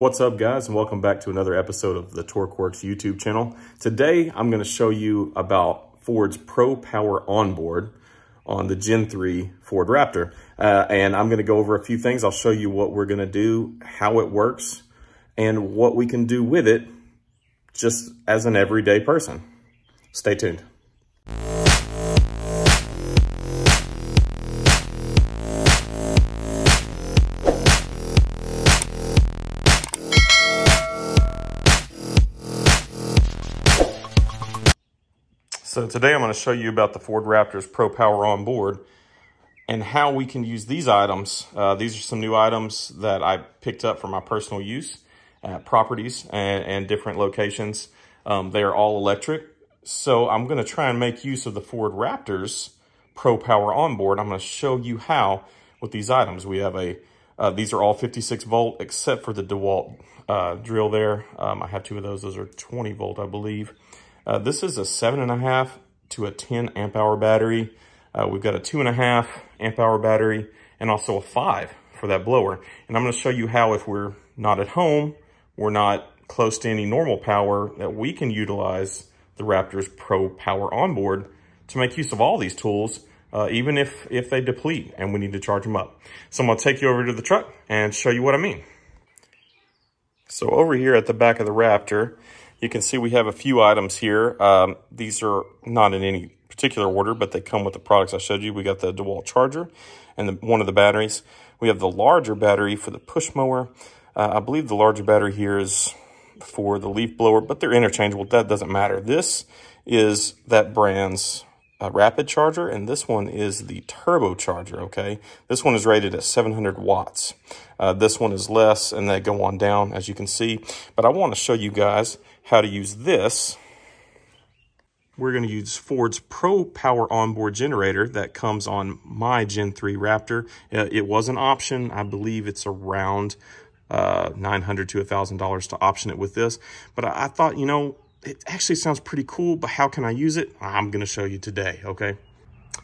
What's up, guys, and welcome back to another episode of the TorqWorks YouTube channel. Today, I'm going to show you about Ford's Pro Power Onboard on the Gen 3 Ford Raptor. And I'm going to go over a few things. I'll show you what we're going to do, how it works, and what we can do with it just as an everyday person. Stay tuned. So today I'm going to show you about the Ford Raptor's Pro Power Onboard and how we can use these items. These are some new items that I picked up for my personal use at properties and different locations. They are all electric. So I'm going to try and make use of the Ford Raptor's Pro Power Onboard. I'm going to show you how with these items. We have these are all 56 volt except for the DeWalt drill there. I have two of those. Those are 20 volt, I believe. This is a 7.5 to a 10 amp hour battery. We've got a 2.5 amp hour battery and also a 5 for that blower. And I'm going to show you how, if we're not at home, we're not close to any normal power, that we can utilize the Raptor's Pro Power Onboard to make use of all these tools, even if they deplete and we need to charge them up. So I'm going to take you over to the truck and show you what I mean. So over here at the back of the Raptor, you can see we have a few items here. These are not in any particular order, but they come with the products I showed you. We got the DeWalt charger and one of the batteries. We have the larger battery for the push mower. I believe the larger battery here is for the leaf blower, but they're interchangeable. That doesn't matter. This is that brand's rapid charger, and this one is the turbocharger, okay? This one is rated at 700 watts. This one is less, and they go on down, as you can see. But I want to show you guys how to use this. We're going to use Ford's Pro Power Onboard generator that comes on my Gen 3 Raptor. It was an option. I believe it's around $900 to $1,000 to option it with this. But I thought, you know, it actually sounds pretty cool, but how can I use it? I'm going to show you today, okay?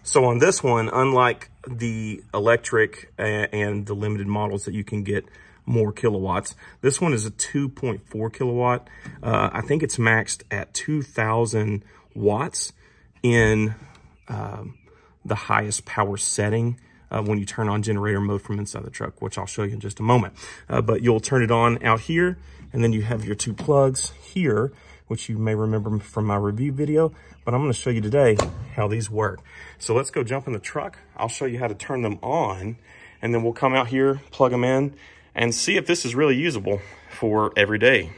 So on this one, unlike the electric and the limited models that you can get more kilowatts, this one is a 2.4 kilowatt. I think it's maxed at 2,000 watts in the highest power setting when you turn on generator mode from inside the truck, which I'll show you in just a moment. But you'll turn it on out here, and then you have your two plugs here, which you may remember from my review video, but I'm going to show you today how these work. So let's go jump in the truck. I'll show you how to turn them on, and then we'll come out here, plug them in, and see if this is really usable for every day.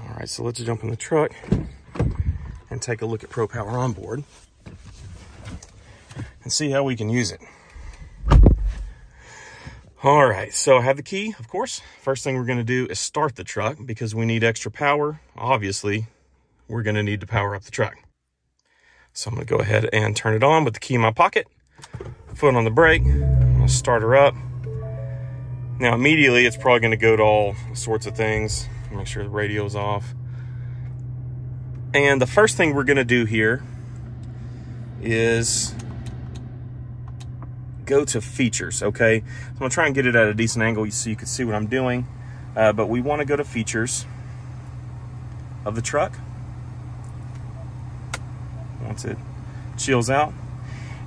All right, so let's jump in the truck and take a look at Pro Power Onboard and see how we can use it. All right, so I have the key, of course. First thing we're going to do is start the truck because we need extra power. Obviously, we're going to need to power up the truck. So I'm going to go ahead and turn it on with the key in my pocket, foot on the brake. I'm going to start her up. Now, immediately, it's probably going to go to all sorts of things. Make sure the radio's off. And the first thing we're going to do here is go to features, okay? So I'm gonna try and get it at a decent angle so you can see what I'm doing, but we wanna go to features of the truck once it chills out.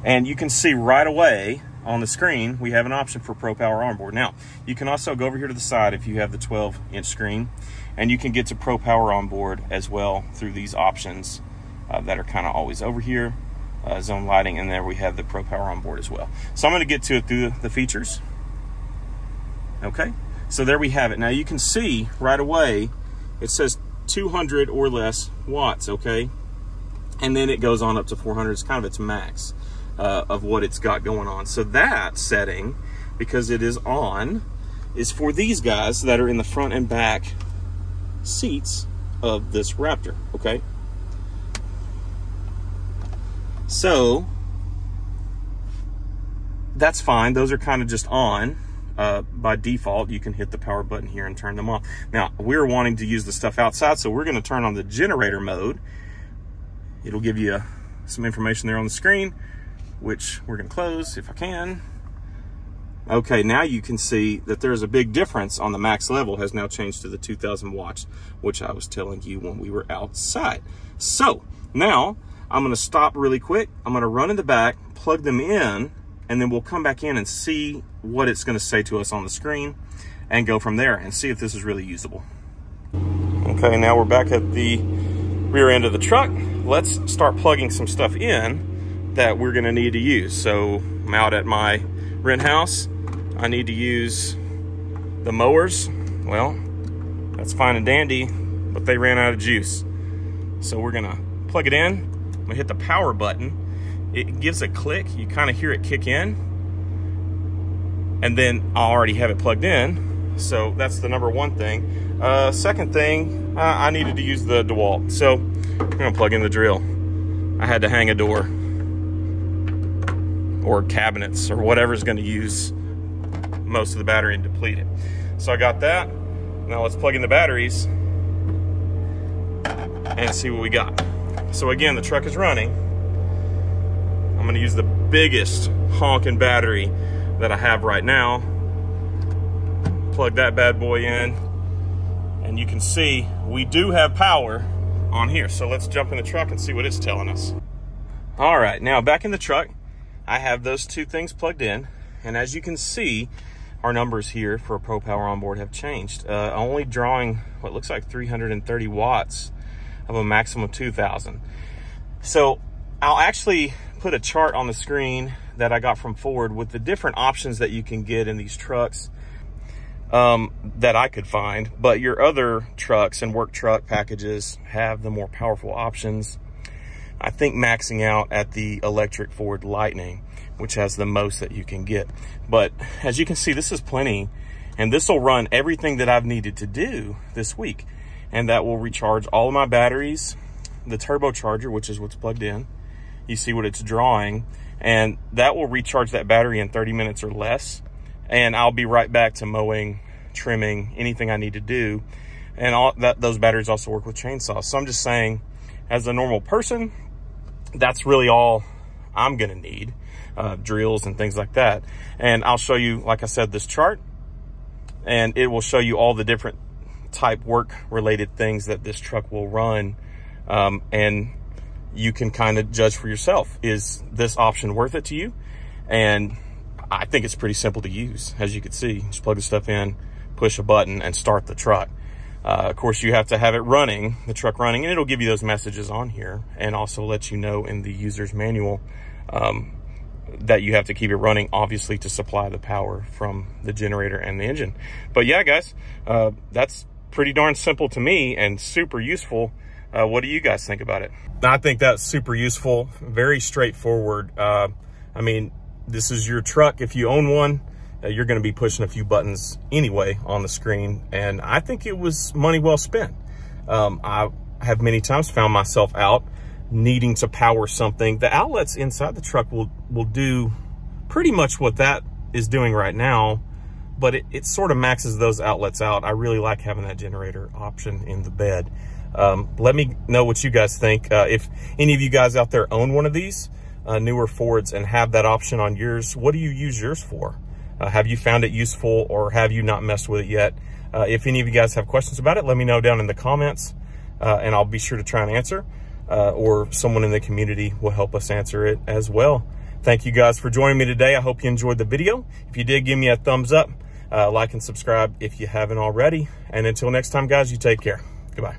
And you can see right away on the screen, we have an option for Pro Power Onboard. Now, you can also go over here to the side if you have the 12-inch screen, and you can get to Pro Power Onboard as well through these options that are kinda always over here. Zone lighting, and there we have the Pro Power Onboard as well. So I'm going to get to it through the features. Okay, so there we have it. Now you can see right away it says 200 or less watts, okay, and then it goes on up to 400. It's kind of its max of what it's got going on. So that setting, because it is on, is for these guys that are in the front and back seats of this Raptor, okay. So that's fine. Those are kind of just on by default. You can hit the power button here and turn them off. Now, we're wanting to use the stuff outside, so we're going to turn on the generator mode. It'll give you some information there on the screen, which we're going to close if I can. Okay, now you can see that there's a big difference on the max level has now changed to the 2000 watts, which I was telling you when we were outside. So now I'm gonna stop really quick. I'm gonna run in the back, plug them in, and then we'll come back in and see what it's gonna say to us on the screen and go from there and see if this is really usable. Okay, now we're back at the rear end of the truck. Let's start plugging some stuff in that we're gonna need to use. So I'm out at my rent house. I need to use the mowers. Well, that's fine and dandy, but they ran out of juice. So we're gonna plug it in. I'm gonna hit the power button. It gives a click, you kind of hear it kick in, and then I already have it plugged in. So that's the number one thing. Second thing, I needed to use the DeWalt. So I'm gonna plug in the drill. I had to hang a door or cabinets or whatever's gonna use most of the battery and deplete it. So I got that. Now let's plug in the batteries and see what we got. So again, the truck is running. I'm gonna use the biggest honking battery that I have right now. Plug that bad boy in, and you can see we do have power on here. So let's jump in the truck and see what it's telling us. All right, now back in the truck, I have those two things plugged in. And as you can see, our numbers here for Pro Power Onboard have changed. Only drawing what looks like 330 watts of a maximum of 2000. So I'll actually put a chart on the screen that I got from Ford with the different options that you can get in these trucks that I could find, but your other trucks and work truck packages have the more powerful options. I think maxing out at the electric Ford Lightning, which has the most that you can get. But as you can see, this is plenty, and this will run everything that I've needed to do this week. And that will recharge all of my batteries, the turbocharger, which is what's plugged in. You see what it's drawing, and that will recharge that battery in 30 minutes or less. And I'll be right back to mowing, trimming, anything I need to do. And all that, those batteries also work with chainsaws. So I'm just saying, as a normal person, that's really all I'm gonna need, drills and things like that. And I'll show you, like I said, this chart, and it will show you all the different type work related things that this truck will run. And you can kind of judge for yourself, is this option worth it to you? And I think it's pretty simple to use. As you can see, just plug the stuff in, push a button, and start the truck. Of course, you have to have it running, the truck running, and it'll give you those messages on here, and also let you know in the user's manual that you have to keep it running, obviously, to supply the power from the generator and the engine. But yeah, guys, that's pretty darn simple to me and super useful. What do you guys think about it? I think that's super useful, very straightforward. I mean, this is your truck. If you own one, you're going to be pushing a few buttons anyway on the screen, and I think it was money well spent. I have many times found myself out needing to power something. The outlets inside the truck will do pretty much what that is doing right now, but it sort of maxes those outlets out. I really like having that generator option in the bed. Let me know what you guys think. If any of you guys out there own one of these newer Fords and have that option on yours, what do you use yours for? Have you found it useful, or have you not messed with it yet? If any of you guys have questions about it, let me know down in the comments, and I'll be sure to try and answer, or someone in the community will help us answer it as well. Thank you guys for joining me today. I hope you enjoyed the video. If you did, give me a thumbs up, like and subscribe if you haven't already. And until next time, guys, you take care. Goodbye.